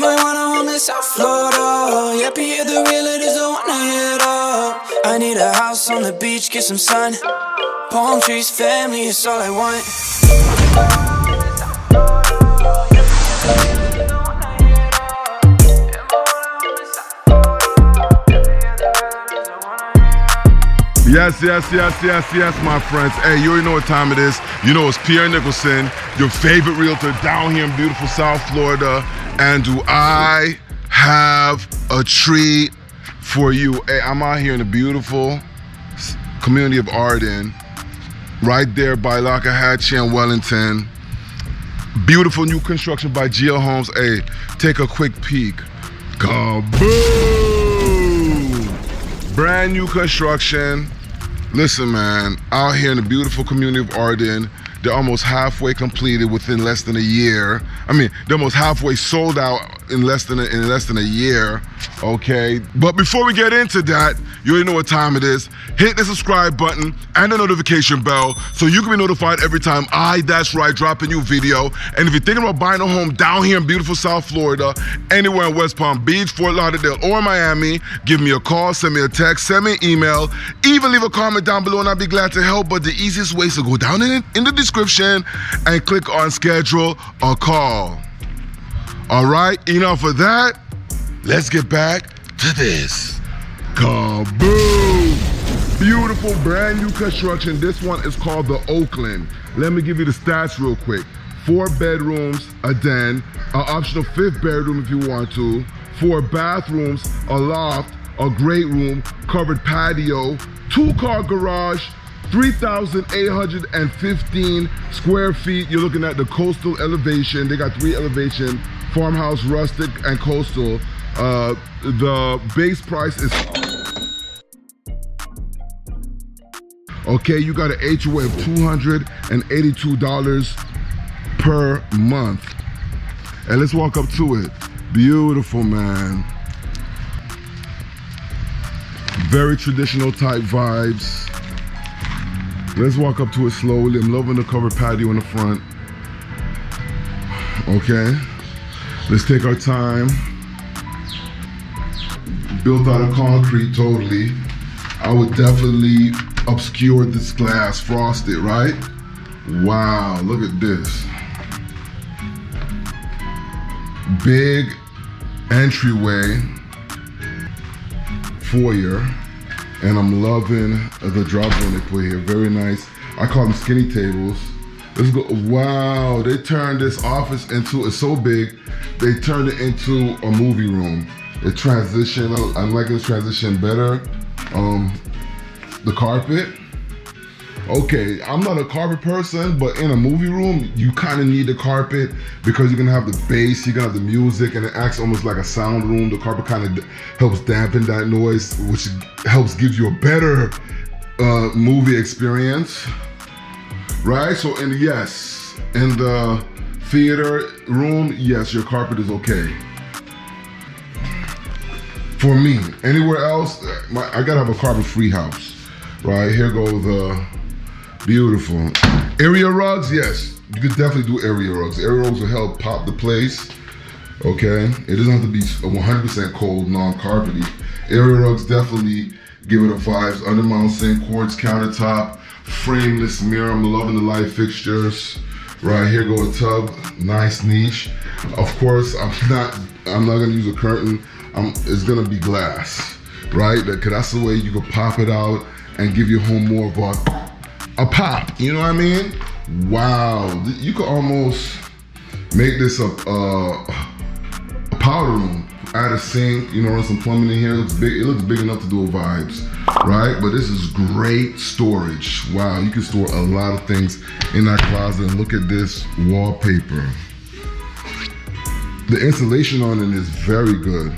looking for one home in South Florida. Yeah, Pierre the realtor is the one I hit up. I need a house on the beach, get some sun. Palm trees, family, it's all I want. Yes, yes, yes, yes, yes, my friends. Hey, you already know what time it is. You know it's Pierre Nicholson, your favorite realtor down here in beautiful South Florida. And do I have a treat for you? Hey, I'm out here in the beautiful community of Arden, right there by Loxahatchee and Wellington. Beautiful new construction by GL Homes. Hey, take a quick peek. Kaboom! Brand new construction. Listen, man, out here in the beautiful community of Arden, they're almost halfway completed within less than a year. I mean, they're almost halfway sold out in less than a year, okay? But before we get into that, you already know what time it is. Hit the subscribe button and the notification bell so you can be notified every time I, that's right, drop a new video. And if you're thinking about buying a home down here in beautiful South Florida, anywhere in West Palm Beach, Fort Lauderdale, or Miami, give me a call, send me a text, send me an email, even leave a comment down below and I'll be glad to help. But the easiest way is to go down in the description and click on schedule a call. All right, enough of that. Let's get back to this. Kaboom! Beautiful brand new construction. This one is called the Oakland. Let me give you the stats real quick. 4 bedrooms, a den, an optional 5th bedroom if you want to, 4 bathrooms, a loft, a great room, covered patio, 2-car garage, 3,815 square feet. You're looking at the coastal elevation. They got 3 elevations. Farmhouse, rustic, and coastal. The base price is... Okay, you got an HOA of $282 per month. And let's walk up to it. Beautiful, man. Very traditional type vibes. Let's walk up to it slowly. I'm loving the covered patio in the front. Okay. Let's take our time. Built out of concrete, totally. I would definitely obscure this glass, frost it, right? Wow, look at this. Big entryway, foyer, and I'm loving the drop one they put here. Very nice. I call them skinny tables. Let's go. Wow, they turned this office into, it's so big, they turned it into a movie room. It transitioned, I'm liking this transition better. The carpet. Okay, I'm not a carpet person, but in a movie room, you kind of need the carpet because you're gonna have the bass, you're gonna have the music, and it acts almost like a sound room. The carpet kind of helps dampen that noise, which helps give you a better movie experience. Right, so in the, yes, in the theater room, yes, your carpet is okay. For me, anywhere else, I gotta have a carpet-free house. Right, here go the beautiful. Area rugs, yes, you could definitely do area rugs. Area rugs will help pop the place, okay? It doesn't have to be 100% cold, non-carpety. Area rugs definitely give it a vibes. Undermount sink, quartz countertop, frameless mirror. I'm loving the light fixtures. Right here go a tub, nice niche. Of course, I'm not gonna use a curtain. It's gonna be glass, right? Because that's the way you can pop it out and give your home more of a pop. You know what I mean? Wow, you could almost make this a powder room. Add a sink, you know, run some plumbing in here. It looks big enough to do a vibes, right? But this is great storage. Wow, you can store a lot of things in that closet. And look at this wallpaper. The insulation on it is very good.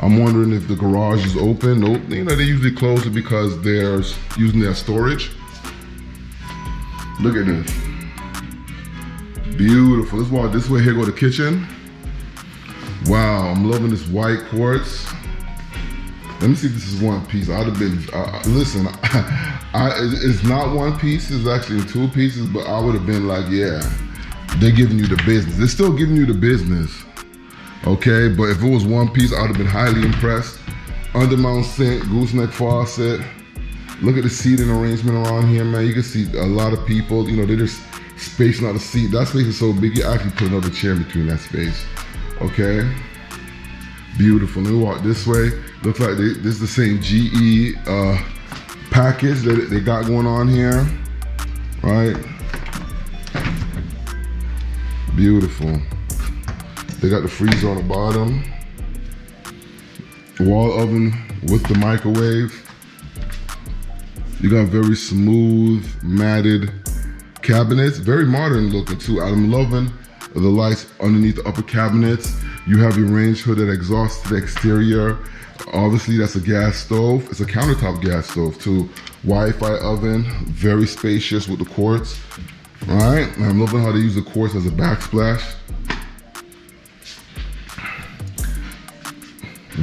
I'm wondering if the garage is open. Nope, you know, they usually close it because they're using their storage. Look at this. Beautiful. Let's walk this way. Here go the kitchen. Wow, I'm loving this white quartz. Let me see if this is one piece. I'd have been, listen, it's not one piece, it's actually 2 pieces, but I would have been like, yeah, they're giving you the business. They're still giving you the business. okay? But if it was one piece, I would have been highly impressed. Undermount sink, gooseneck faucet. Look at the seating arrangement around here, man. You can see a lot of people, you know, they just spacing out the seat. That space is so big, you actually put another chair in between that space, okay? Beautiful. Let me walk this way. Looks like this is the same GE package that they got going on here, right? Beautiful. They got the freezer on the bottom. Wall oven with the microwave. You got very smooth, matted cabinets. Very modern looking too. I'm loving the lights underneath the upper cabinets. You have your range hood that exhausts to the exterior. Obviously, that's a gas stove. It's a countertop gas stove too. Wi-Fi oven, very spacious with the quartz. All right, I'm loving how they use the quartz as a backsplash.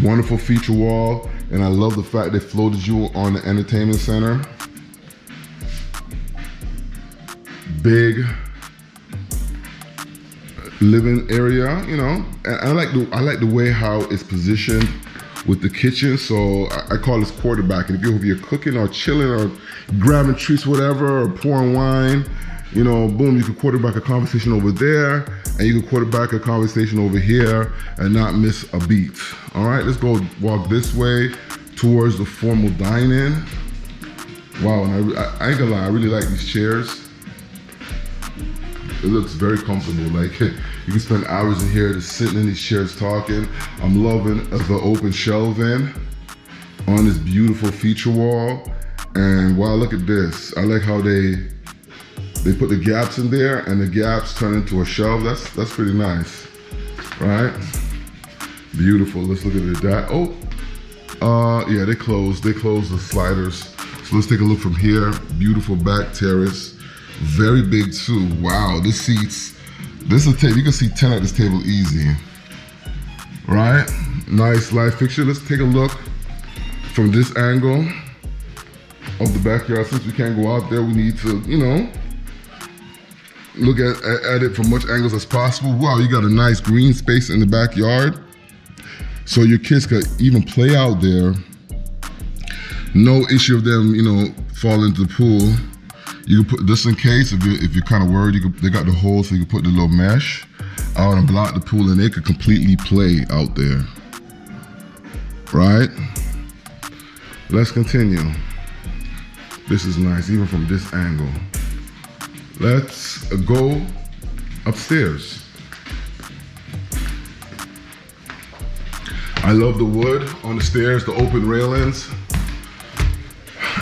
Wonderful feature wall, and I love the fact they floated you on the entertainment center. Big living area, you know, and I like the way how it's positioned with the kitchen. So I call this quarterback. And if you're cooking or chilling or grabbing treats, whatever, or pouring wine, you know, boom, you can quarterback a conversation over there, and you can quarterback a conversation over here and not miss a beat. All right, let's go walk this way towards the formal dining. Wow, and I ain't gonna lie, I really like these chairs. It looks very comfortable. Like, you can spend hours in here just sitting in these chairs talking. I'm loving the open shelving on this beautiful feature wall. And wow, look at this. I like how they put the gaps in there, and the gaps turn into a shelf. That's pretty nice, right? Beautiful. Let's look at that. Oh, yeah, they closed the sliders. So let's take a look from here. Beautiful back terrace, very big too. Wow, this seats. This is a table. You can see 10 at this table easy, right? Nice light fixture. Let's take a look from this angle of the backyard. Since we can't go out there, we need to, you know, look at it from much angles as possible. Wow, you got a nice green space in the backyard, so your kids could even play out there. No issue of them, you know, falling into the pool. You can put, just in case, if you're kind of worried, they got the hole, so you can put the little mesh out and block the pool, and they could completely play out there, right? Let's continue. This is nice, even from this angle. Let's go upstairs. I love the wood on the stairs, the open railings,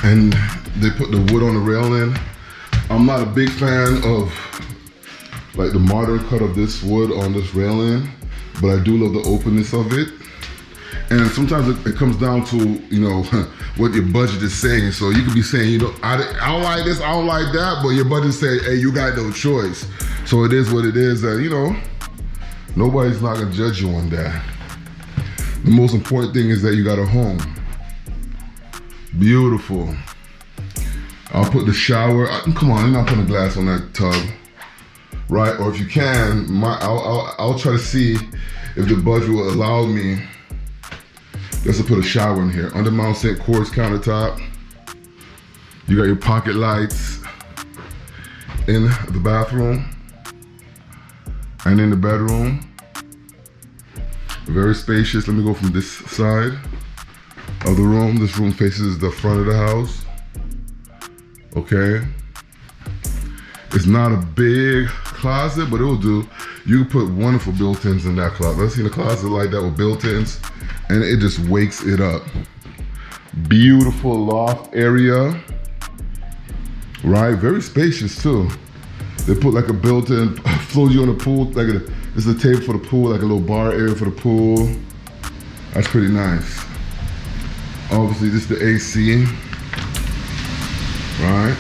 and they put the wood on the railing. I'm not a big fan of like the modern cut of this wood on this railing, but I do love the openness of it. And sometimes it comes down to, you know, what your budget is saying. So you could be saying, you know, I don't like this, I don't like that, but your budget says, hey, you got no choice. So it is what it is. You know, nobody's not gonna judge you on that. The most important thing is that you got a home. Beautiful. I'll put the shower. Come on, I'm not putting a glass on that tub, right? Or if you can, I'll try to see if the budget will allow me. Let's put a shower in here. Undermount sink, quartz countertop. You got your pocket lights in the bathroom and in the bedroom. Very spacious. Let me go from this side of the room. This room faces the front of the house. Okay. It's not a big closet, but it will do. You can put wonderful built-ins in that closet. I've seen a closet like that with built-ins, and it just wakes it up. Beautiful loft area, right? Very spacious too. They put like a built-in, float you on the pool, this is a table for the pool, like a little bar area for the pool. That's pretty nice. Obviously, this is the AC, right?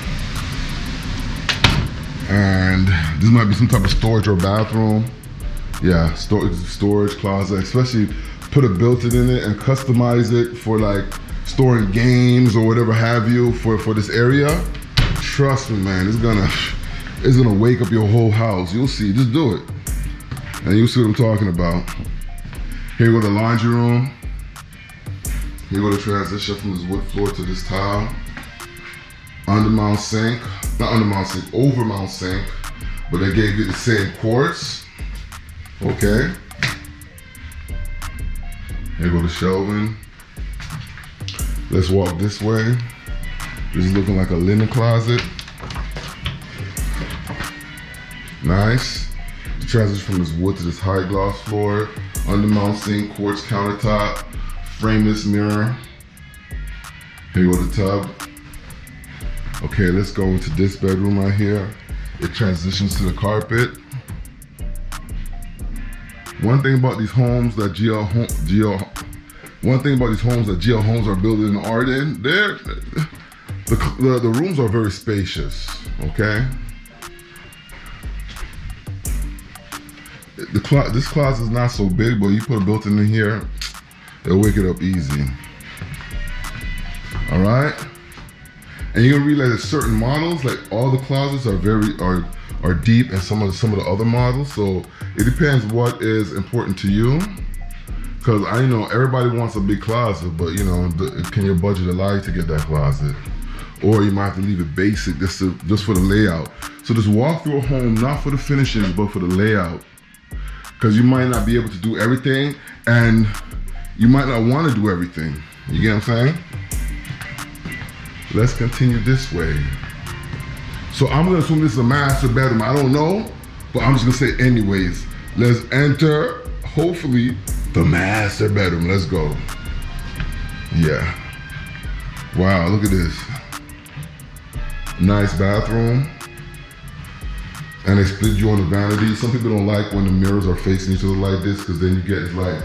And this might be some type of storage or bathroom. Yeah, storage closet, especially put a built-in in it and customize it for like storing games or whatever have you for this area. Trust me, man, it's gonna wake up your whole house. You'll see, just do it. And you'll see what I'm talking about. Here go the laundry room. Here go the transition from this wood floor to this tile. Undermount sink, not undermount sink, overmount sink, but they gave you the same quartz. Okay. Here go the shelving. Let's walk this way. This is looking like a linen closet. Nice. The transition from this wood to this high gloss floor. Undermount sink, quartz countertop, frameless mirror. Here go the tub. Okay, let's go into this bedroom right here. It transitions to the carpet. One thing about these homes that GL Homes are building in Arden, the rooms are very spacious, okay? This closet is not so big, but you put a built-in in here, it'll wake it up easy. All right? And you're gonna realize that certain models, like all the closets are very deep, and some of the other models. So it depends what is important to you. Cause I know everybody wants a big closet, but you know, can your budget allow you to get that closet? Or you might have to leave it basic just for the layout. So just walk through a home, not for the finishing, but for the layout. Cause you might not be able to do everything, and you might not wanna do everything. You get what I'm saying? Let's continue this way. So I'm gonna assume this is a master bedroom. I don't know, but I'm just gonna say anyways. Let's enter, hopefully, the master bedroom. Let's go. Yeah. Wow, look at this. Nice bathroom. And they split you on the vanity. Some people don't like when the mirrors are facing each other like this, because then you get like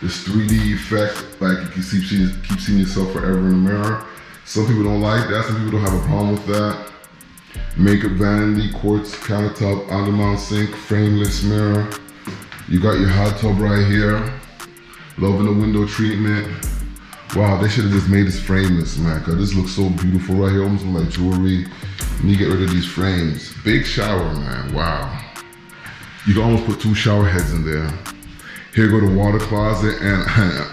this 3D effect, like you keep seeing yourself forever in the mirror. Some people don't like that, some people don't have a problem with that. Makeup vanity, quartz countertop, undermount sink, frameless mirror. You got your hot tub right here. Loving the window treatment. Wow, they should have just made this frameless, man, cause this looks so beautiful right here, almost like jewelry. You need to get rid of these frames. Big shower, man, wow. You can almost put two shower heads in there. Here go the water closet, and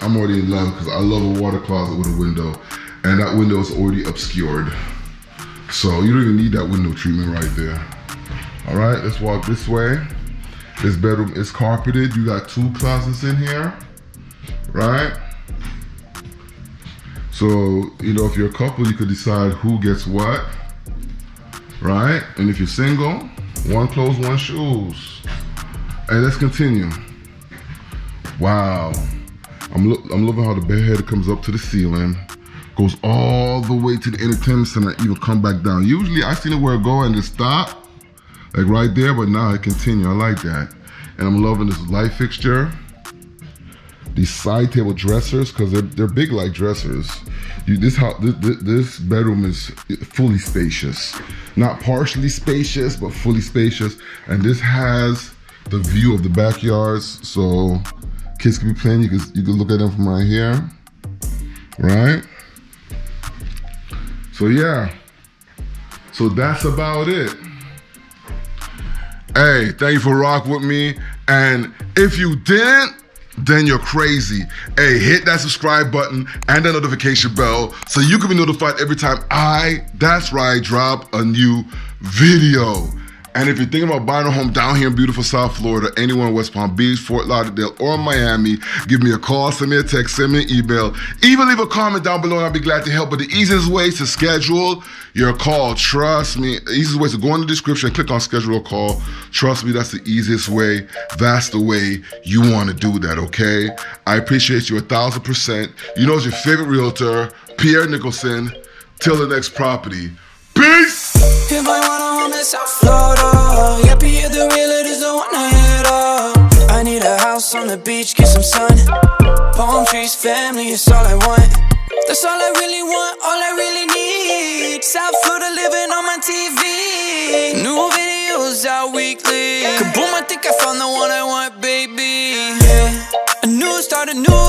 I'm already in love, cause I love a water closet with a window. And that window is already obscured. So you don't even need that window treatment right there. All right, let's walk this way. This bedroom is carpeted. You got two closets in here, right? So, you know, if you're a couple, you could decide who gets what, right? And if you're single, one clothes, one shoes. Hey, let's continue. Wow. I'm loving how the bed head comes up to the ceiling. Goes all the way to the entertainment center, even come back down. Usually I seen it where it go and it stop, like right there, but now it continue, I like that. And I'm loving this light fixture. These side table dressers, cause they're big like dressers. This bedroom is fully spacious. Not partially spacious, but fully spacious. And this has the view of the backyards, so kids can be playing, you can look at them from right here, right? So yeah, so that's about it. Hey, thank you for rocking with me. And if you didn't, then you're crazy. Hey, hit that subscribe button and that notification bell so you can be notified every time I drop a new video. And if you're thinking about buying a home down here in beautiful South Florida, anywhere in West Palm Beach, Fort Lauderdale, or Miami, give me a call, send me a text, send me an email, even leave a comment down below and I'll be glad to help. But the easiest way to schedule your call, trust me, the easiest way is to go in the description, click on schedule a call. Trust me, that's the easiest way. That's the way you want to do that, okay? I appreciate you 1000%. You know it's your favorite realtor, Pierre Nicholson. Till the next property. Peace! South Florida, yeah, Pierre the realtor is the one I hit up. I need a house on the beach, get some sun. Palm trees, family, it's all I want. That's all I really want, all I really need. South Florida living on my TV. New videos out weekly. Kaboom, I think I found the one I want, baby. Yeah, a new start, a new